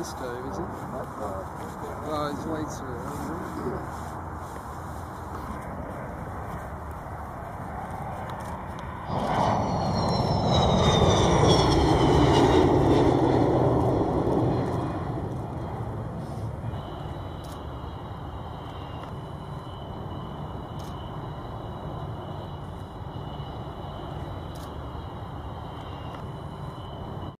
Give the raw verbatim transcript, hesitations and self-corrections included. disco, is it? Uh, oh, it's later.